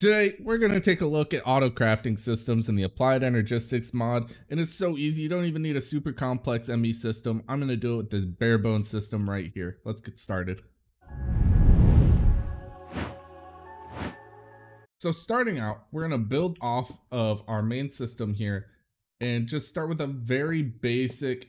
Today, we're going to take a look at auto crafting systems in the Applied Energistics mod, and it's so easy, you don't even need a super complex ME system. I'm going to do it with the bare bones system right here. Let's get started. So starting out, we're going to build off of our main system here and just start with a very basic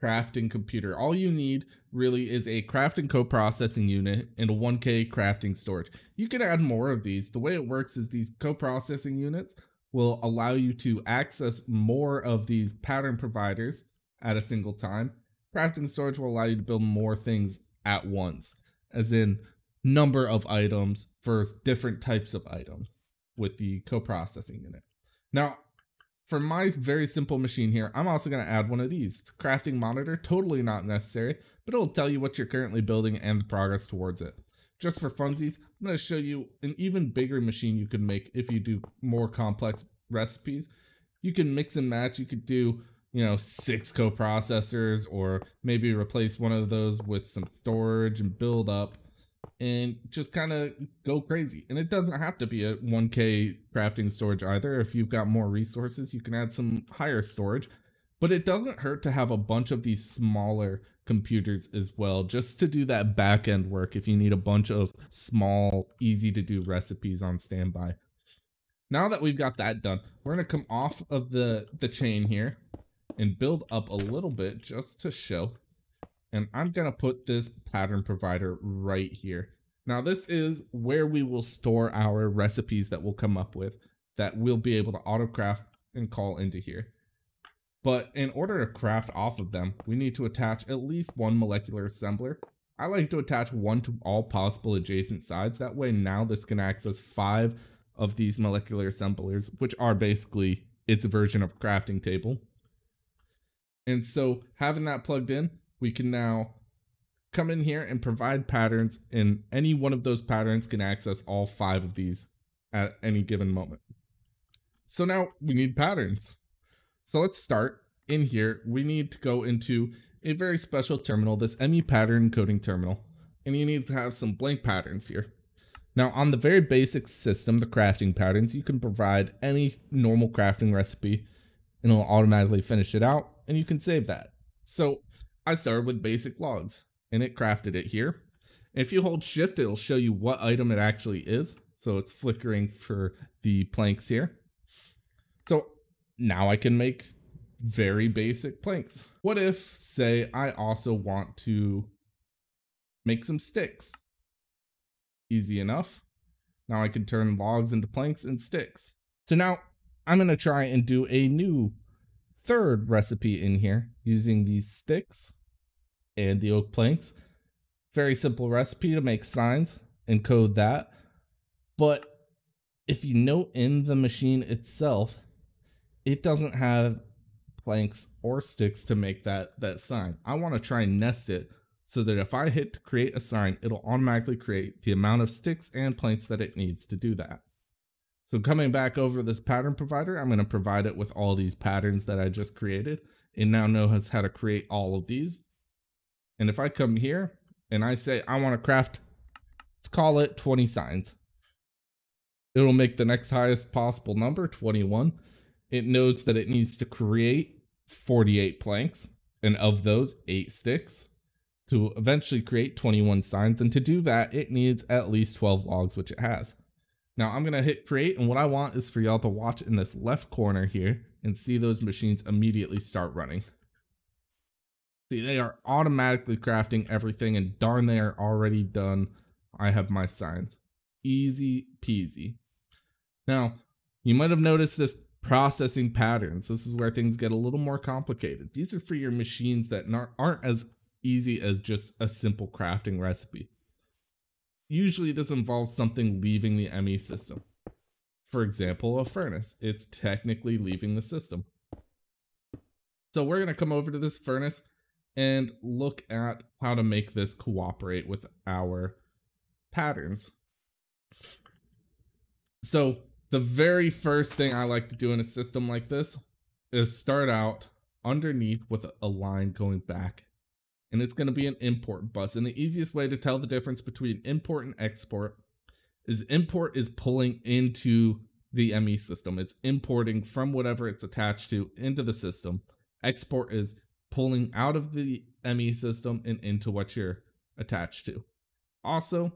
crafting computer. All you need really is a crafting co-processing unit and a 1K crafting storage. You can add more of these. The way it works is these co-processing units will allow you to access more of these pattern providers at a single time. Crafting storage will allow you to build more things at once, as in number of items for different types of items with the co-processing unit. Now, for my very simple machine here, I'm also going to add one of these. It's a crafting monitor, totally not necessary, but it'll tell you what you're currently building and the progress towards it. Just for funsies, I'm going to show you an even bigger machine you can make if you do more complex recipes. You can mix and match. You could do, you know, 6 coprocessors, or maybe replace one of those with some storage and build up and just kind of go crazy. And it doesn't have to be a 1K crafting storage either. If you've got more resources, you can add some higher storage, but it doesn't hurt to have a bunch of these smaller computers as well, just to do that back end work if you need a bunch of small, easy to do recipes on standby. Now that we've got that done, we're going to come off of the chain here and build up a little bit just to show. And I'm going to put this pattern provider right here. Now, this is where we will store our recipes that we'll come up with that we'll be able to auto craft and call into here. But in order to craft off of them, we need to attach at least one molecular assembler. I like to attach one to all possible adjacent sides. That way now this can access 5 of these molecular assemblers, which are basically its version of crafting table. And so having that plugged in, we can now come in here and provide patterns, and any one of those patterns can access all 5 of these at any given moment. So now we need patterns. So let's start in here. We need to go into a very special terminal, this ME pattern coding terminal, and you need to have some blank patterns here. Now on the very basic system, the crafting patterns, you can provide any normal crafting recipe and it'll automatically finish it out, and you can save that. So I started with basic logs and it crafted it here. If you hold shift, it'll show you what item it actually is. So it's flickering for the planks here. So now I can make very basic planks. What if, say, I also want to make some sticks? Easy enough. Now I can turn logs into planks and sticks. So now I'm going to try and do a new third recipe in here using these sticks and the oak planks. Very simple recipe to make signs and code that. But if you note in the machine itself, it doesn't have planks or sticks to make that sign. I want to try and nest it so that if I hit create a sign, it'll automatically create the amount of sticks and planks that it needs to do that. So coming back over this pattern provider, I'm going to provide it with all these patterns that I just created. It now knows how to create all of these. And if I come here and I say, I want to craft, let's call it 20 signs. It'll make the next highest possible number, 21. It knows that it needs to create 48 planks, and of those 8 sticks to eventually create 21 signs. And to do that, it needs at least 12 logs, which it has. Now I'm going to hit create, and what I want is for y'all to watch in this left corner here and see those machines immediately start running. See, they are automatically crafting everything, and darn, they are already done. I have my signs. Easy peasy. Now, you might have noticed this processing patterns. This is where things get a little more complicated. These are for your machines that aren't as easy as just a simple crafting recipe. Usually this involves something leaving the ME system. For example, a furnace. It's technically leaving the system. So we're going to come over to this furnace and look at how to make this cooperate with our patterns. So the very first thing I like to do in a system like this is start out underneath with a line going back. And it's going to be an import bus. And the easiest way to tell the difference between import and export is import is pulling into the ME system. It's importing from whatever it's attached to into the system. Export is pulling out of the ME system and into what you're attached to. Also,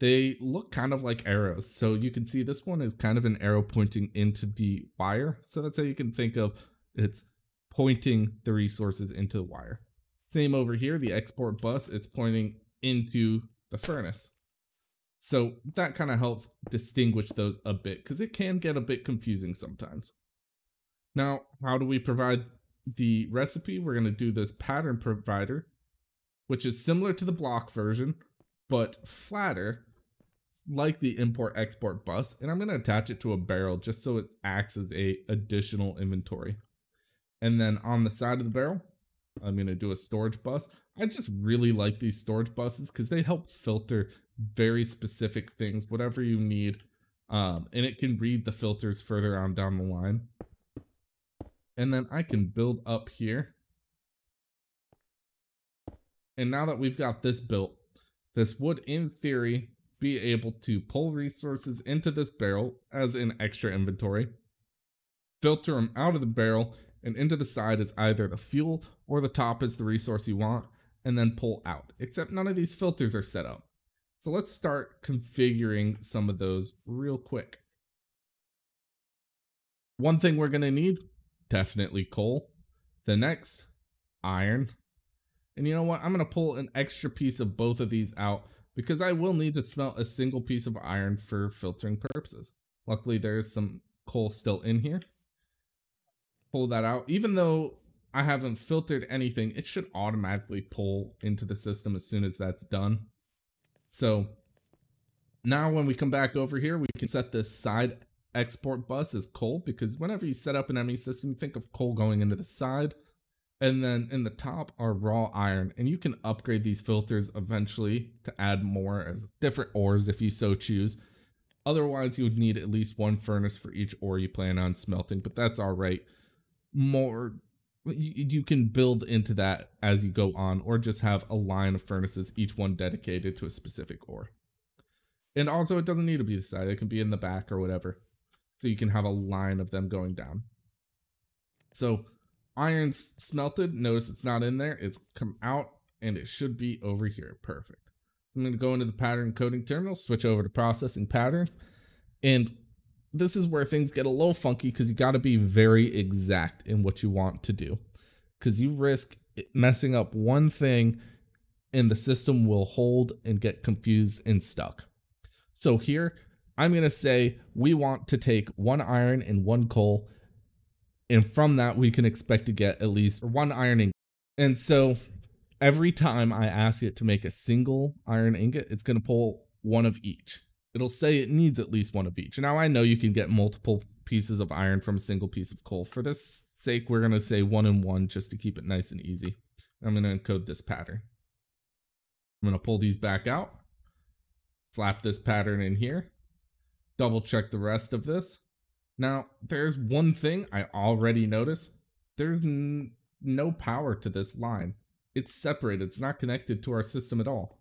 they look kind of like arrows. So you can see this one is kind of an arrow pointing into the wire. So that's how you can think of it's pointing the resources into the wire. Same over here, the export bus, it's pointing into the furnace. So that kind of helps distinguish those a bit because it can get a bit confusing sometimes. Now, how do we provide the recipe? We're going to do this pattern provider, which is similar to the block version, but flatter, like the import export bus. And I'm going to attach it to a barrel just so it acts as a additional inventory. And then on the side of the barrel, I'm going to do a storage bus. I just really like these storage buses because they help filter very specific things, whatever you need. And it can read the filters further on down the line. And then I can build up here. And now that we've got this built, this would, in theory, be able to pull resources into this barrel as an extra inventory, filter them out of the barrel, and into the side is either the fuel or the top is the resource you want, and then pull out, except none of these filters are set up. So let's start configuring some of those real quick. One thing we're going to need, definitely coal. The next, iron. And you know what? I'm going to pull an extra piece of both of these out because I will need to smelt a single piece of iron for filtering purposes. Luckily, there's some coal still in here. Pull that out. Even though I haven't filtered anything, it should automatically pull into the system as soon as that's done. So now when we come back over here, we can set this side export bus as coal because whenever you set up an ME system, you think of coal going into the side. And then in the top are raw iron, and you can upgrade these filters eventually to add more as different ores if you so choose. Otherwise, you would need at least one furnace for each ore you plan on smelting, but that's all right. More, you can build into that as you go on, or just have a line of furnaces, each one dedicated to a specific ore. And also, it doesn't need to be the side. It can be in the back or whatever. So you can have a line of them going down. So iron's smelted. Notice it's not in there. It's come out and it should be over here. Perfect. So I'm going to go into the pattern coding terminal, switch over to processing patterns. And this is where things get a little funky because you got to be very exact in what you want to do because you risk messing up one thing and the system will hold and get confused and stuck. So here I'm going to say we want to take one iron and one coal. And from that, we can expect to get at least one iron ingot. And so every time I ask it to make a single iron ingot, it's going to pull one of each. It'll say it needs at least one of each. Now, I know you can get multiple pieces of iron from a single piece of coal. For this sake, we're going to say one and one just to keep it nice and easy. I'm going to encode this pattern. I'm going to pull these back out, slap this pattern in here, double check the rest of this. Now, there's one thing I already noticed. There's no power to this line. It's separated. It's not connected to our system at all.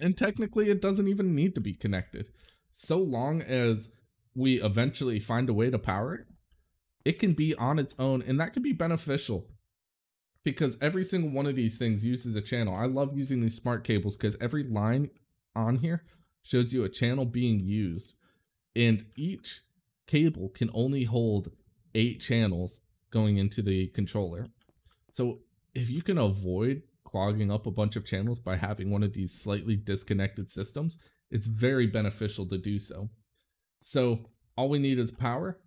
And technically, it doesn't even need to be connected. So long as we eventually find a way to power it, it can be on its own. And that can be beneficial because every single one of these things uses a channel. I love using these smart cables because every line on here shows you a channel being used. And each cable can only hold 8 channels going into the controller. So if you can avoid clogging up a bunch of channels by having one of these slightly disconnected systems, it's very beneficial to do so. So all we need is power.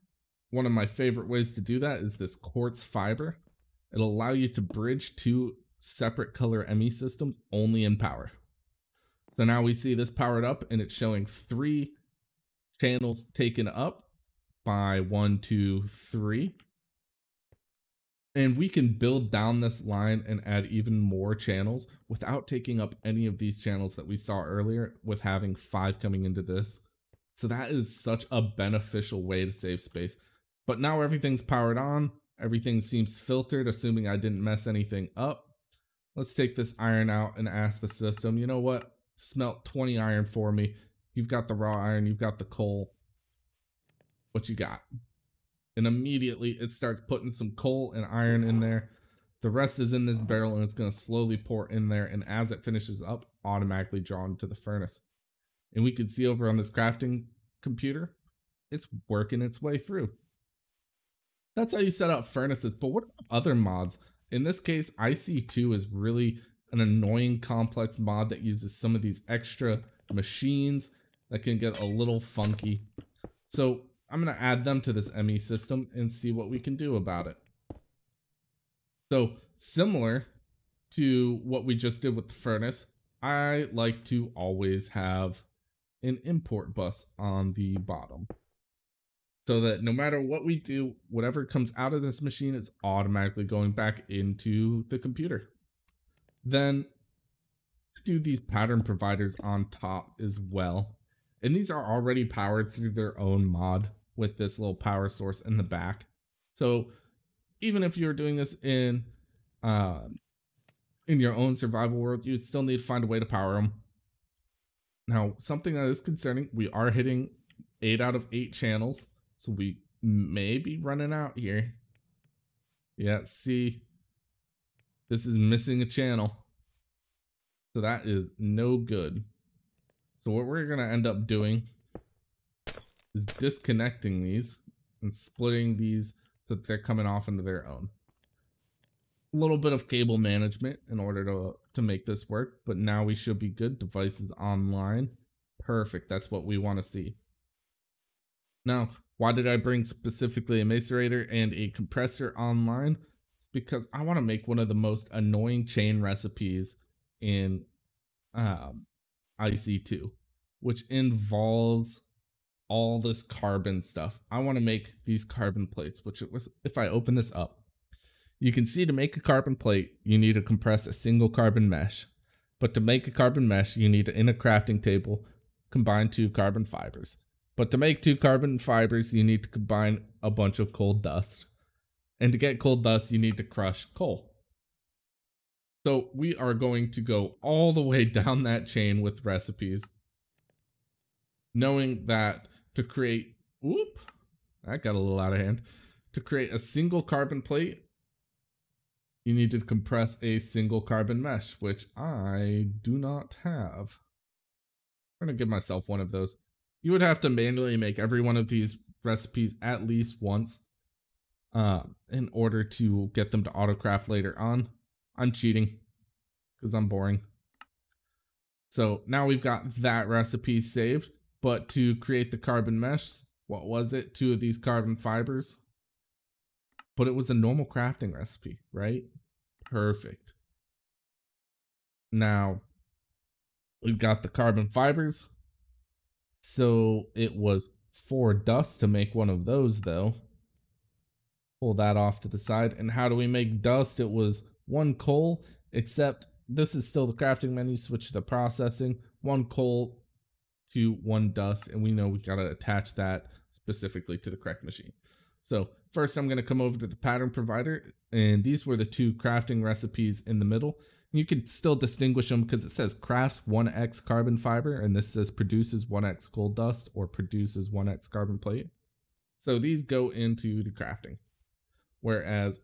One of my favorite ways to do that is this quartz fiber. It'll allow you to bridge 2 separate color ME systems only in power. So now we see this powered up and it's showing 3 channels taken up by 1, 2, 3. And we can build down this line and add even more channels without taking up any of these channels that we saw earlier with having 5 coming into this. So that is such a beneficial way to save space. But now everything's powered on. Everything seems filtered, assuming I didn't mess anything up. Let's take this iron out and ask the system, you know what? Smelt 20 iron for me. You've got the raw iron, you've got the coal. What you got? And immediately it starts putting some coal and iron in there. The rest is in this barrel and it's going to slowly pour in there. And as it finishes up, automatically drawn to the furnace. And we could see over on this crafting computer, it's working its way through. That's how you set up furnaces. But what about other mods? In this case, IC2 is really an annoying complex mod that uses some of these extra machines that can get a little funky. So I'm going to add them to this ME system and see what we can do about it. So similar to what we just did with the furnace, I like to always have an import bus on the bottom so that no matter what we do, whatever comes out of this machine is automatically going back into the computer. Then do these pattern providers on top as well. And these are already powered through their own mod with this little power source in the back. So even if you're doing this in your own survival world, you still need to find a way to power them. Now, something that is concerning, we are hitting 8 out of 8 channels. So we may be running out here. Yeah, see, this is missing a channel. So that is no good. So what we're going to end up doing is disconnecting these and splitting these so that they're coming off into their own. A little bit of cable management in order to make this work, but now we should be good. Devices online. Perfect. That's what we want to see. Now, why did I bring specifically a macerator and a compressor online? Because I want to make one of the most annoying chain recipes in IC2, which involves all this carbon stuff. I want to make these carbon plates, which if I open this up, you can see to make a carbon plate, you need to compress a single carbon mesh. But to make a carbon mesh, you need to, in a crafting table, combine 2 carbon fibers. But to make 2 carbon fibers, you need to combine a bunch of coal dust. And to get coal dust, you need to crush coal. So we are going to go all the way down that chain with recipes, knowing that to create, whoop, that got a little out of hand. To create a single carbon plate, you need to compress a single carbon mesh, which I do not have. I'm going to give myself one of those. You would have to manually make every one of these recipes at least once in order to get them to autocraft later on. I'm cheating because I'm boring. So now we've got that recipe saved, but to create the carbon mesh, what was it? 2 of these carbon fibers, but it was a normal crafting recipe, right? Perfect. Now we've got the carbon fibers. So it was 4 dust to make one of those though. Pull that off to the side. And how do we make dust? It was 1 coal, except this is still the crafting menu, switch to the processing, 1 coal to 1 dust. And we know we got to attach that specifically to the correct machine. So first I'm going to come over to the pattern provider, and these were the 2 crafting recipes in the middle. You can still distinguish them because it says crafts 1x carbon fiber, and this says produces 1x coal dust or produces 1x carbon plate. So these go into the crafting, whereas,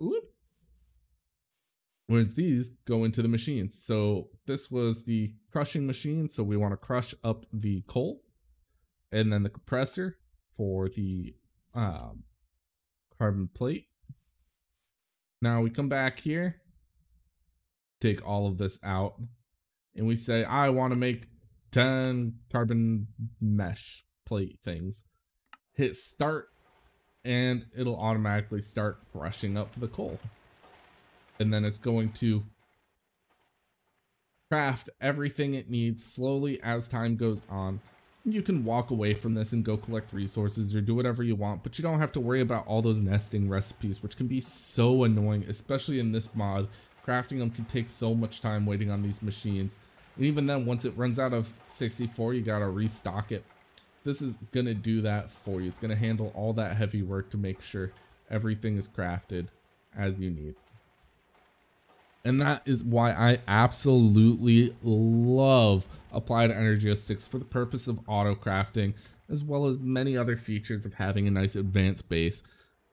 these go into the machines. So this was the crushing machine. So we want to crush up the coal, and then the compressor for the carbon plate. Now we come back here, take all of this out, and we say, I want to make 10 carbon mesh plate things. Hit start and it'll automatically start crushing up the coal. And then it's going to craft everything it needs slowly as time goes on. You can walk away from this and go collect resources or do whatever you want, but you don't have to worry about all those nesting recipes, which can be so annoying, especially in this mod. Crafting them can take so much time waiting on these machines. And even then, once it runs out of 64, you got to restock it. This is going to do that for you. It's going to handle all that heavy work to make sure everything is crafted as you need. And that is why I absolutely love Applied Energistics for the purpose of auto crafting, as well as many other features of having a nice advanced base.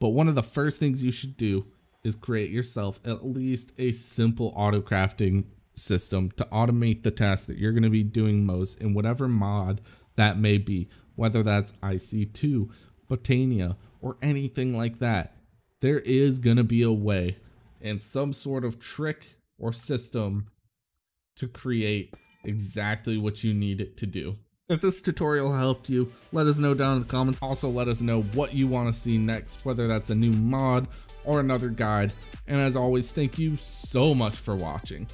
But one of the first things you should do is create yourself at least a simple auto crafting system to automate the tasks that you're going to be doing most in whatever mod that may be, whether that's IC2, Botania, or anything like that. There is going to be a way and some sort of trick or system to create exactly what you need it to do. If this tutorial helped you, let us know down in the comments. Also, let us know what you want to see next, whether that's a new mod or another guide. And as always, thank you so much for watching.